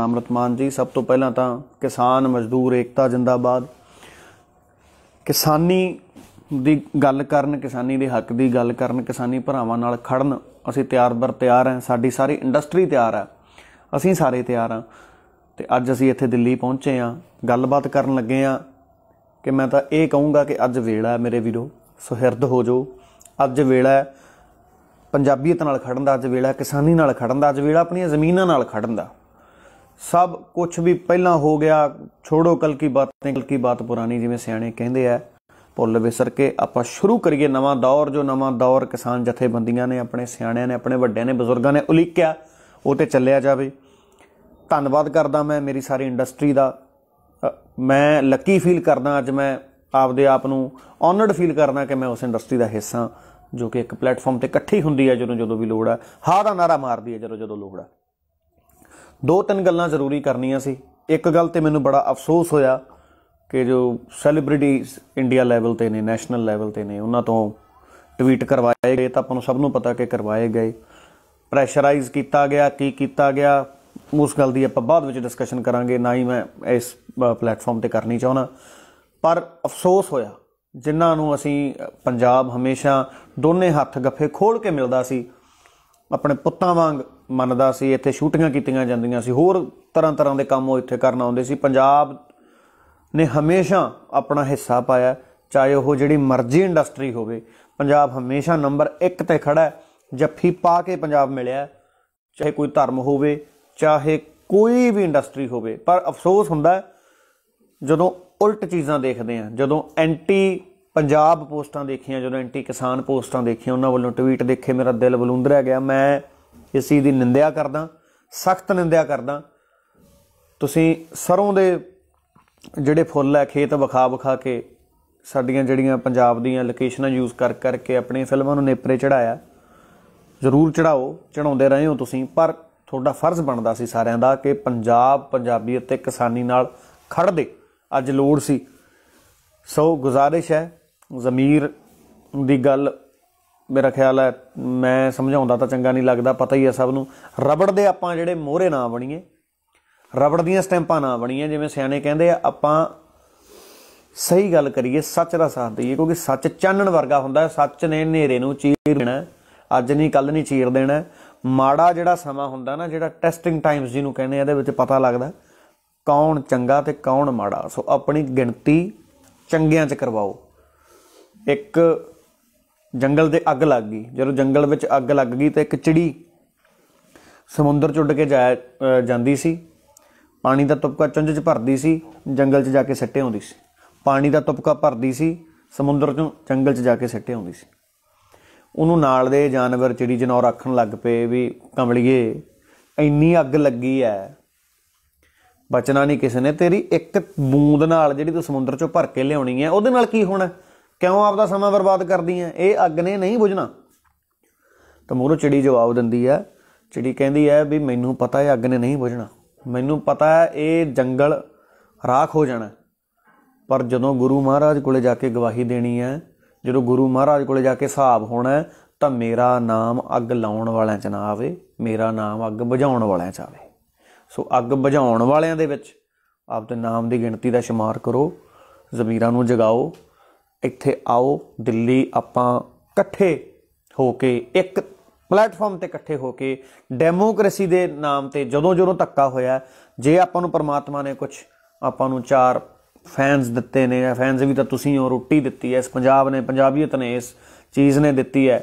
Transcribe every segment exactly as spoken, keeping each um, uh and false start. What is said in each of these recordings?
अमृत मान जी, सब तो पहला तो किसान मजदूर एकता जिंदाबाद। किसानी की गल करन, किसानी के हक की गल करन, किसानी भरावां नाल खड़न, असीं तैयार बर तैयार हैं। साडी सारी इंडस्ट्री तैयार है, असीं सारे तैयार हाँ। तो अज असीं इत्थे दिल्ली पहुँचे हाँ, गलबात करन लगे हाँ कि मैं तो ये कहूँगा कि अज वेला है मेरे वीरो, सुहिरद हो जाओ। अज वेला है पंजाबीयत नाल खड़न दा, अज वेला किसानी नाल खड़न दा, अज वेला अपनी ज़मीनां नाल खड़न दा। सब कुछ भी पहला हो गया, छोड़ो कल की बातें, कल की बात पुरानी, जिवें सियाणे कहंदे आ। भुल विसर के आपां शुरू करिए नवां दौर। जो नवां दौर किसान जथेबंदियां ने, अपने सियाणियां ने, अपने वड्डियां ने, बजुर्गां ने उलीकिया, उह ते चलिया जावे। धन्नवाद करदा मैं मेरी सारी इंडस्ट्री दा। मैं लकी फील करदा, अज मैं आपदे आप नूं ऑनर्ड फील करना कि मैं उस इंडस्ट्री दा हिस्सा, जो कि एक प्लेटफॉर्म ते इकट्ठी हुंदी है जदों जदों भी लोड़ है, हां दा नारा मारदी है जदों जदों लोड़ है। दो तीन गल्लां जरूरी करनियां सी। एक गल तो मैनूं बड़ा अफसोस होया कि जो सैलीब्रिटीज़ इंडिया लैवल ते ने, नैशनल लैवल ते ने, उन्हां तों ट्वीट करवाए गए। तां आपां नूं सब नूं पता कि करवाए गए, प्रैशराइज़ कीता गया, की कीता गया, उस गल दी आपां बाद विच डिस्कशन करांगे, ना ही मैं इस प्लेटफॉर्म ते करनी चाहुंदा। पर अफसोस होया, जिन्हां नूं असीं पंजाब हमेशा दोने हत्थ गफ्फे खोल के मिलदा सी, अपने पुत्तां वांग मनदा सी। इत्थे शूटिंगां कीतियां जांदियां सी, होर तरह तरह के काम इत्थे करन आउंदे सी। पंजाब ने हमेशा अपना हिस्सा पाया, चाहे वह जिहड़ी मर्जी इंडस्ट्री होवे, पंजाब हमेशा नंबर एक ते खड़ा है। जफ्फी पा के पंजाब मिलिया, चाहे कोई धर्म होवे, चाहे कोई भी इंडस्ट्री होवे। पर अफसोस हुंदा जदों उल्ट चीज़ां देखदे आ, जदों एंटी पंजाब पोस्टां देखियां, जो एंटी किसान पोस्टां देखियां, उन्हां वल्लों ट्वीट देखे मेरा दिल बलूंदरिया गया। मैं इस चीज़ की निंदा करदा, सख्त निंदा करदा। तुसीं सरों दे जिहड़े फुल है खेत विखा विखा के, साडीआं जिहड़ीਆਂ पंजाब दीआं लोकेशनां यूज़ कर करके अपनी फिल्मां नूं नेपरे चढ़ाया। जरूर चढ़ाओ, चढ़ाउंदे रहे हो तुसीं, पर तुहाडा फर्ज बनदा सी सारिआं दा कि पंजाब पंजाबीयत ते किसानी नाल खड़दे, अज लोड़ सी। सो गुजारिश है, ज़मीर दी गल मेरा ख्याल है मैं समझाउंदा तां चंगा नहीं लगदा, पता ही है सब नूं। रबड़ दे आपां जिहड़े मोहरे ना बणीए, रबड़ दीआं स्टैंपां ना बणीए। जिवें सियाणे कहिंदे आ, आपां सही गल करिए, सच दा साथ दईए, क्योंकि सच चानण वर्गा हुंदा। सच ने हनेरे नूं चीर देना, अज नहीं कल नहीं चीर देना। माड़ा जिहड़ा समां हुंदा ना, जिहड़ा टेस्टिंग टाइम्स जिहनूं कहने, इहदे विच पता लगदा कौन चंगा ते कौन माड़ा। सो अपनी गिणती चंगियां च करवाओ। एक जंगल दे अग लग गई, जदों जंगल विच अग लग गई तो एक चिड़ी समुंदर चुड के जाया जाती सी, पानी का तुपका चुंझ च भरती सी, जंगल च जाके सट्टे आउंदी सी। पानी का तुपका भरती सी समुंदर चों, जंगल च जाके सट्टे आउंदी सी। उहनूं नाल दे जानवर चिड़ी जनौर आखण लग पे भी कमलिए इन्नी अग लगी है, बचना नहीं किसी ने, तेरी एक बूंद नाल जिहड़ी तूं समुंदर चों भर के लिआउणी है, उहदे नाल की होणा, क्यों आपदा समा बर्बाद कर दी है, ये अग ने नहीं बुझना। तो मूहरों चिड़ी जवाब दिंदी है, चिड़ी कहती है भी मैनू पता है अग ने नहीं बुझना, मैनू पता है ये जंगल राख हो जाना, पर जदों गुरु महाराज कोले जाके गवाही देनी है, जदों गुरु महाराज कोले जाके हिसाब होना है, तो मेरा नाम अग लाउण वालिआं च ना आवे, मेरा नाम अग बुझाउण वालिआं च आवे। सो अग बुझाउण वालिआं दे विच आपदे नाम की गिणती का शुमार करो, ज़मीरां नूं जगाओ, ਇੱਥੇ आओ दिल्ली, ਆਪਾਂ ਇਕੱਠੇ हो के एक प्लेटफॉर्म ਤੇ ਇਕੱਠੇ हो के ਡੈਮੋਕ੍ਰੇਸੀ ਦੇ ਨਾਮ ਤੇ ਜਦੋਂ ਜਦੋਂ ਧੱਕਾ ਹੋਇਆ, ਜੇ ਆਪਾਂ ਨੂੰ ਪਰਮਾਤਮਾ ਨੇ ਕੁਛ ਆਪਾਂ ਨੂੰ ਚਾਰ ਫੈਨਸ ਦਿੱਤੇ ਨੇ, ਫੈਨਸ ਵੀ ਤਾਂ ਤੁਸੀਂ ਹੋ, ਰੋਟੀ ਦਿੱਤੀ ਹੈ ਇਸ ਪੰਜਾਬ ਨੇ, ਪੰਜਾਬੀਅਤ ਨੇ ਇਸ ਚੀਜ਼ ਨੇ ਦਿੱਤੀ ਹੈ।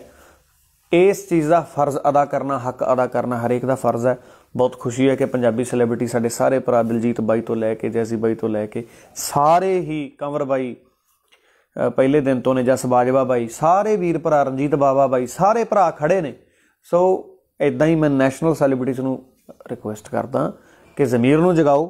ਇਸ ਚੀਜ਼ ਦਾ ਫਰਜ਼ ਅਦਾ ਕਰਨਾ, ਹੱਕ ਅਦਾ ਕਰਨਾ ਹਰੇਕ ਦਾ ਫਰਜ਼ ਹੈ। ਬਹੁਤ ਖੁਸ਼ੀ ਹੈ ਕਿ ਪੰਜਾਬੀ ਸੈਲੀਬ੍ਰਿਟੀ ਸਾਡੇ ਸਾਰੇ ਭਰਾ, ਦਿਲਜੀਤ ਬਾਈ ਤੋਂ ਲੈ ਕੇ ਜੈਸੀ ਬਾਈ ਤੋਂ ਲੈ ਕੇ ਸਾਰੇ ਹੀ, ਕੰਵਰ ਬਾਈ पहले दिन तो ने, जस बाजवा भाई, सारे वीर भरा, रणजीत बाबा भाई, सारे भरा खड़े ने। सो इदां ही मैं नैशनल सैलीब्रिटीज़ नूं रिक्वेस्ट करदा कि ज़मीर नूं जगाओ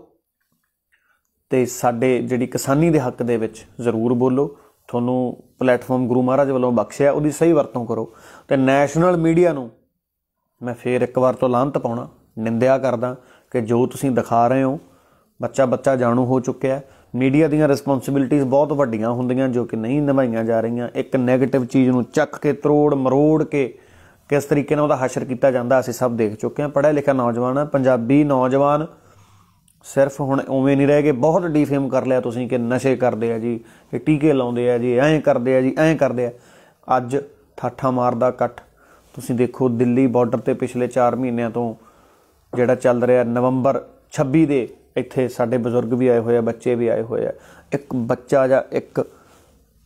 ते साडे जिहड़ी किसानी दे हक दे विच जरूर बोलो। तुहानूं प्लेटफॉर्म गुरु महाराज वालों बख्शिया, उहदी सही वरतों करो। ते नैशनल मीडिया नूं मैं फिर एक बार तो लांत पाउणा, निंदिया करदा कि जो तुसीं दिखा रहे हो, बच्चा बच्चा जाणू हो चुक्या है। मीडिया ਦੀਆਂ ਰਿਸਪੌਂਸਿਬਿਲਟੀਜ਼ ਬਹੁਤ ਵੱਡੀਆਂ ਹੁੰਦੀਆਂ ਜੋ ਕਿ ਨਹੀਂ ਨਿਭਾਈਆਂ ਜਾ ਰਹੀਆਂ। ਇੱਕ ਨੈਗੇਟਿਵ ਚੀਜ਼ ਨੂੰ ਚੱਕ ਕੇ ਤਰੋੜ ਮਰੋੜ ਕੇ ਕਿਸ ਤਰੀਕੇ ਨਾਲ ਉਹਦਾ ਹਸ਼ਰ ਕੀਤਾ ਜਾਂਦਾ, ਅਸੀਂ ਸਭ ਦੇਖ ਚੁੱਕੇ ਹਾਂ। ਪੜ੍ਹਿਆ ਲਿਖਿਆ ਨੌਜਵਾਨ, ਪੰਜਾਬੀ ਨੌਜਵਾਨ सिर्फ हुण उवें नहीं रह गए, बहुत डिफेम कर लिया तुसीं कि नशे करदे आ जी, कि टीके लाउंदे आ जी, ऐं करदे आ जी, ऐं करदे आ। अज ठाठा मारदा कट तुसीं देखो दिल्ली बॉर्डर ते पिछले चार महीनों तो जिहड़ा चल रहा, नवंबर छब्बी दे इत्थे साडे बजुर्ग भी आए हुए आ, बच्चे भी आए हुए आ। एक बच्चा जां एक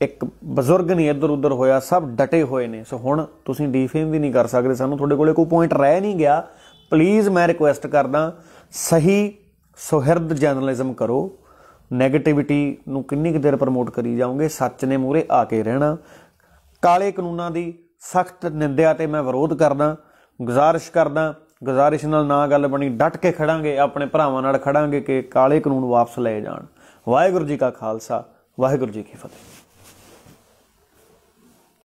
एक बजुर्ग नहीं इधर उधर होया, सब डटे हुए ने। सो हुण तुसीं डिफेम भी नहीं कर सकदे, सानूं तुहाडे कोले कोई पॉइंट रह नहीं गया। प्लीज़ मैं रिक्वेस्ट करदा, सही सुहिरद जर्नलिज्म करो। नैगेटिविटी नूं किन्नी क देर प्रमोट करी जाओगे, सच ने मूहरे आ के रहना। काले कानूनां दी सख्त निंदा ते मैं विरोध करदा, गुजारिश करदा, गुजारिश नाल ना गल बनी, डट के खड़ांगे, अपने भरावां नाल खड़ांगे कि काले कानून वापस लए जाण। वाहिगुरू जी का खालसा, वाहिगुरू जी की फतेह।